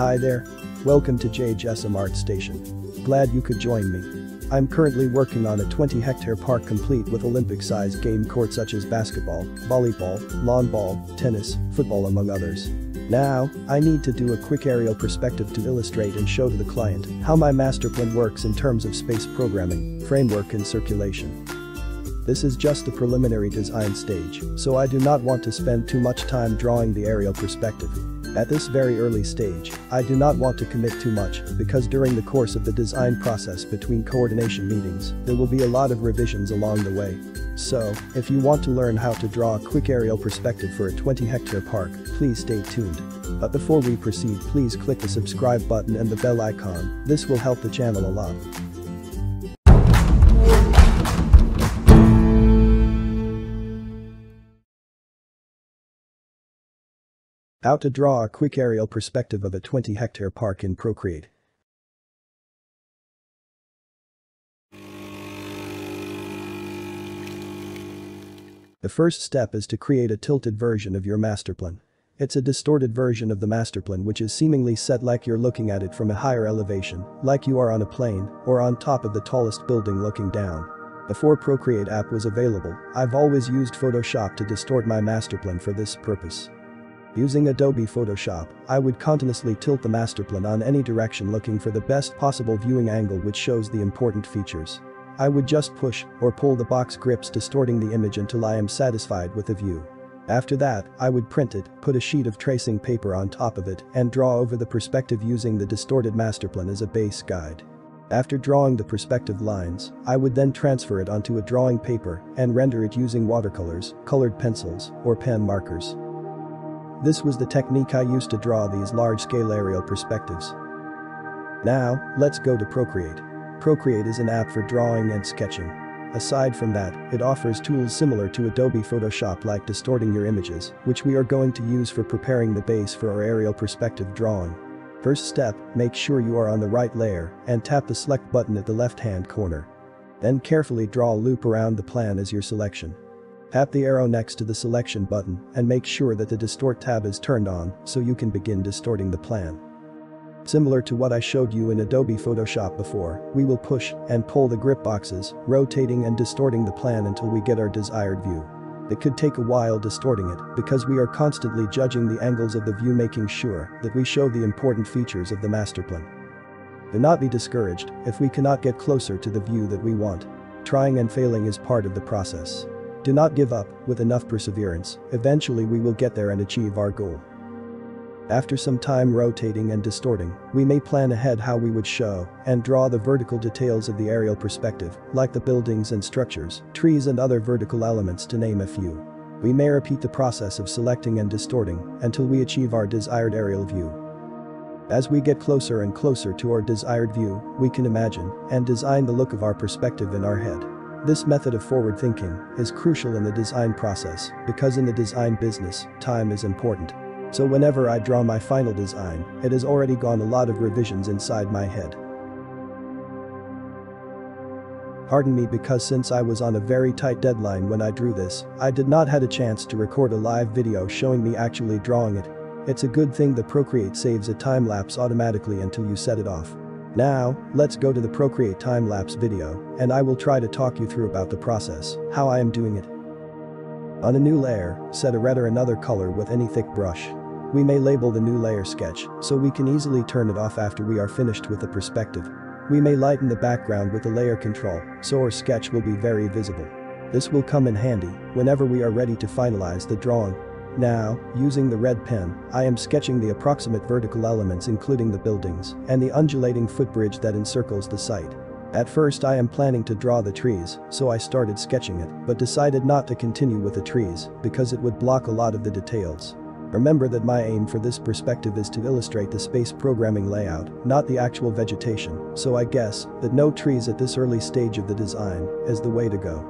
Hi there. Welcome to Jgesim Art Station. Glad you could join me. I'm currently working on a 20-hectare park complete with Olympic-sized game courts such as basketball, volleyball, lawn ball, tennis, football among others. Now, I need to do a quick aerial perspective to illustrate and show to the client how my master plan works in terms of space programming, framework and circulation. This is just the preliminary design stage, so I do not want to spend too much time drawing the aerial perspective. At this very early stage, I do not want to commit too much because during the course of the design process between coordination meetings, there will be a lot of revisions along the way. So, if you want to learn how to draw a quick aerial perspective for a 20-hectare park, please stay tuned. But before we proceed, please click the subscribe button and the bell icon. This will help the channel a lot. How to draw a quick aerial perspective of a 20-hectare park in Procreate. The first step is to create a tilted version of your masterplan. It's a distorted version of the masterplan which is seemingly set like you're looking at it from a higher elevation, like you are on a plane or on top of the tallest building looking down. Before Procreate app was available, I've always used Photoshop to distort my masterplan for this purpose. Using Adobe Photoshop, I would continuously tilt the masterplan on any direction looking for the best possible viewing angle which shows the important features. I would just push or pull the box grips distorting the image until I am satisfied with the view. After that, I would print it, put a sheet of tracing paper on top of it and draw over the perspective using the distorted masterplan as a base guide. After drawing the perspective lines, I would then transfer it onto a drawing paper and render it using watercolors, colored pencils, or pen markers. This was the technique I used to draw these large-scale aerial perspectives. Now, let's go to Procreate. Procreate is an app for drawing and sketching. Aside from that, it offers tools similar to Adobe Photoshop like distorting your images, which we are going to use for preparing the base for our aerial perspective drawing. First step, make sure you are on the right layer and tap the select button at the left-hand corner. Then carefully draw a loop around the plan as your selection. Tap the arrow next to the selection button and make sure that the distort tab is turned on so you can begin distorting the plan. Similar to what I showed you in Adobe Photoshop before, we will push and pull the grip boxes, rotating and distorting the plan until we get our desired view. It could take a while distorting it because we are constantly judging the angles of the view, making sure that we show the important features of the masterplan. Do not be discouraged if we cannot get closer to the view that we want. Trying and failing is part of the process. Do not give up. With enough perseverance, eventually we will get there and achieve our goal. After some time rotating and distorting, we may plan ahead how we would show and draw the vertical details of the aerial perspective, like the buildings and structures, trees and other vertical elements to name a few. We may repeat the process of selecting and distorting until we achieve our desired aerial view. As we get closer and closer to our desired view, we can imagine and design the look of our perspective in our head. This method of forward thinking is crucial in the design process because in the design business, time is important. So whenever I draw my final design, it has already gone a lot of revisions inside my head. Pardon me because since I was on a very tight deadline when I drew this, I did not have a chance to record a live video showing me actually drawing it. It's a good thing that Procreate saves a time-lapse automatically until you set it off. Now, let's go to the Procreate time-lapse video, and I will try to talk you through about the process, how I am doing it. On a new layer, set a red or another color with any thick brush. We may label the new layer sketch, so we can easily turn it off after we are finished with the perspective. We may lighten the background with the layer control, so our sketch will be very visible. This will come in handy whenever we are ready to finalize the drawing. Now, using the red pen, I am sketching the approximate vertical elements including the buildings and the undulating footbridge that encircles the site. At first I am planning to draw the trees, so I started sketching it, but decided not to continue with the trees because it would block a lot of the details. Remember that my aim for this perspective is to illustrate the space programming layout, not the actual vegetation, so I guess that no trees at this early stage of the design is the way to go.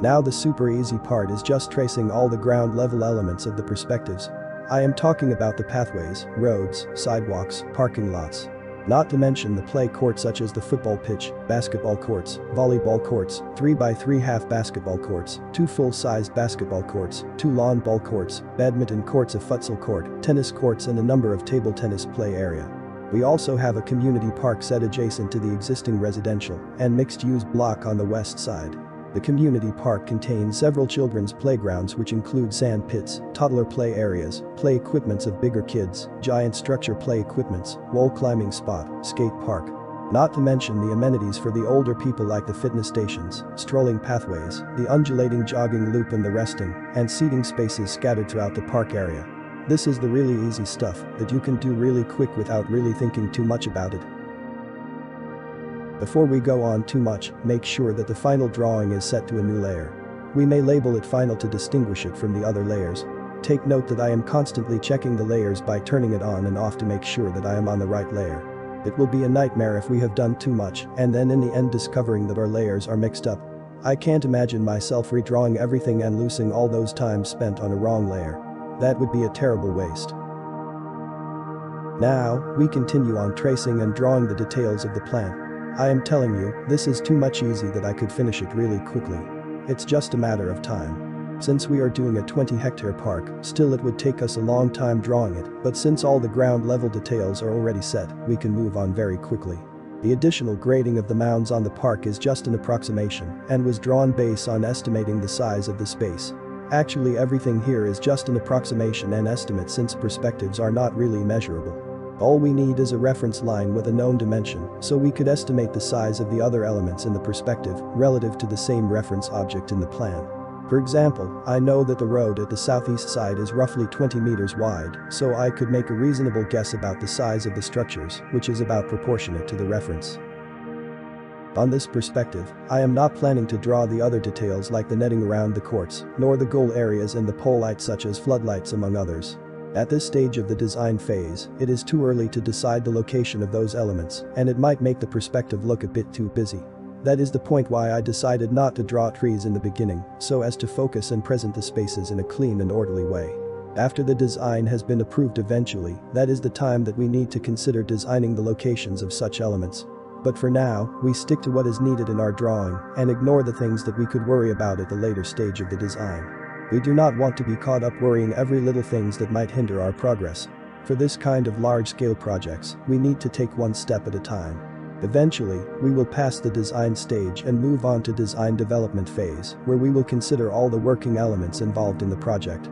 Now the super easy part is just tracing all the ground level elements of the perspectives. I am talking about the pathways, roads, sidewalks, parking lots. Not to mention the play courts such as the football pitch, basketball courts, volleyball courts, 3x3 half basketball courts, 2 full-sized basketball courts, 2 lawn ball courts, badminton courts, a futsal court, tennis courts and a number of table tennis play area. We also have a community park set adjacent to the existing residential and mixed-use block on the west side. The community park contains several children's playgrounds which include sand pits, toddler play areas, play equipments of bigger kids, giant structure play equipments, wall climbing spot, skate park. Not to mention the amenities for the older people like the fitness stations, strolling pathways, the undulating jogging loop and the resting and seating spaces scattered throughout the park area. This is the really easy stuff that you can do really quick without really thinking too much about it. Before we go on too much, make sure that the final drawing is set to a new layer. We may label it final to distinguish it from the other layers. Take note that I am constantly checking the layers by turning it on and off to make sure that I am on the right layer. It will be a nightmare if we have done too much and then in the end discovering that our layers are mixed up. I can't imagine myself redrawing everything and losing all those times spent on a wrong layer. That would be a terrible waste. Now, we continue on tracing and drawing the details of the plant. I am telling you, this is too much easy that I could finish it really quickly. It's just a matter of time. Since we are doing a 20-hectare park, still it would take us a long time drawing it, but since all the ground level details are already set, we can move on very quickly. The additional grading of the mounds on the park is just an approximation and was drawn based on estimating the size of the space. Actually, everything here is just an approximation and estimate since perspectives are not really measurable. All we need is a reference line with a known dimension, so we could estimate the size of the other elements in the perspective relative to the same reference object in the plan. For example, I know that the road at the southeast side is roughly 20 meters wide, so I could make a reasonable guess about the size of the structures, which is about proportionate to the reference. On this perspective, I am not planning to draw the other details like the netting around the courts, nor the goal areas and the pole lights such as floodlights among others. At this stage of the design phase, it is too early to decide the location of those elements, and it might make the perspective look a bit too busy. That is the point why I decided not to draw trees in the beginning, so as to focus and present the spaces in a clean and orderly way. After the design has been approved eventually, that is the time that we need to consider designing the locations of such elements. But for now, we stick to what is needed in our drawing and ignore the things that we could worry about at the later stage of the design. We do not want to be caught up worrying every little things that might hinder our progress. For this kind of large-scale projects, we need to take one step at a time. Eventually, we will pass the design stage and move on to design development phase, where we will consider all the working elements involved in the project.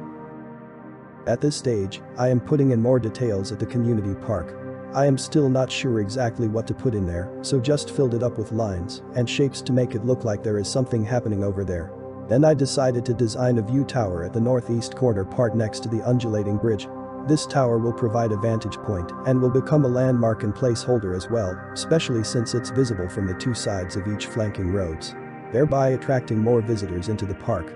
At this stage, I am putting in more details at the community park. I am still not sure exactly what to put in there, so just filled it up with lines and shapes to make it look like there is something happening over there. Then I decided to design a view tower at the northeast corner part next to the undulating bridge. This tower will provide a vantage point and will become a landmark and placeholder as well, especially since it's visible from the two sides of each flanking roads, thereby attracting more visitors into the park.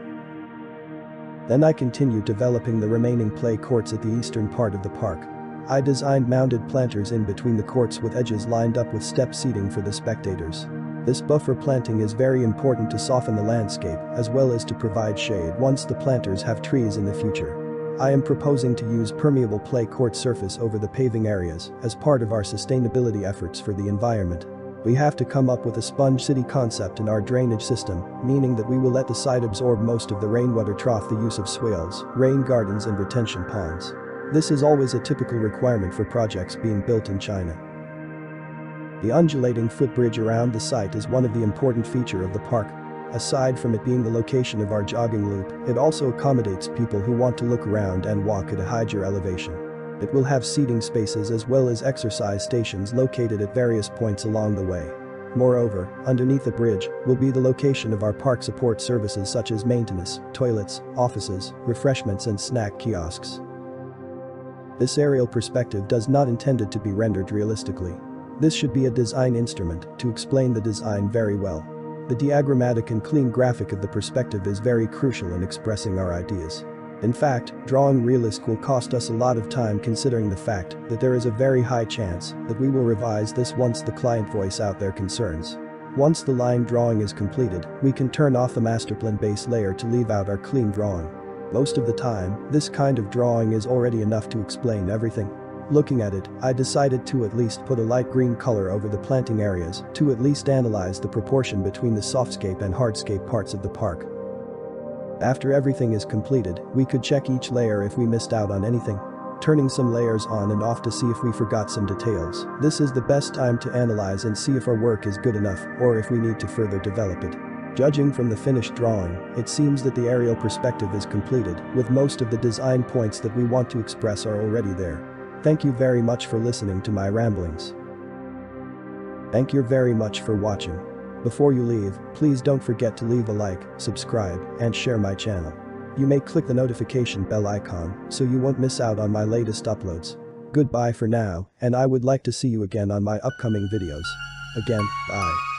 Then I continued developing the remaining play courts at the eastern part of the park. I designed mounded planters in between the courts with edges lined up with step seating for the spectators. This buffer planting is very important to soften the landscape as well as to provide shade once the planters have trees in the future. I am proposing to use permeable play court surface over the paving areas as part of our sustainability efforts for the environment. We have to come up with a sponge city concept in our drainage system, meaning that we will let the site absorb most of the rainwater trough through the use of swales, rain gardens and retention ponds. This is always a typical requirement for projects being built in China. The undulating footbridge around the site is one of the important features of the park. Aside from it being the location of our jogging loop, it also accommodates people who want to look around and walk at a higher elevation. It will have seating spaces as well as exercise stations located at various points along the way. Moreover, underneath the bridge will be the location of our park support services such as maintenance, toilets, offices, refreshments and snack kiosks. This aerial perspective does not intended to be rendered realistically. This should be a design instrument to explain the design very well. The diagrammatic and clean graphic of the perspective is very crucial in expressing our ideas. In fact, drawing realistic will cost us a lot of time considering the fact that there is a very high chance that we will revise this once the client voice out their concerns. Once the line drawing is completed, we can turn off the masterplan base layer to leave out our clean drawing. Most of the time, this kind of drawing is already enough to explain everything. Looking at it, I decided to at least put a light green color over the planting areas to at least analyze the proportion between the softscape and hardscape parts of the park. After everything is completed, we could check each layer if we missed out on anything, turning some layers on and off to see if we forgot some details. This is the best time to analyze and see if our work is good enough or if we need to further develop it. Judging from the finished drawing, it seems that the aerial perspective is completed, with most of the design points that we want to express are already there. Thank you very much for listening to my ramblings. Thank you very much for watching. Before you leave, please don't forget to leave a like, subscribe, and share my channel. You may click the notification bell icon so you won't miss out on my latest uploads. Goodbye for now, and I would like to see you again on my upcoming videos. Again, bye.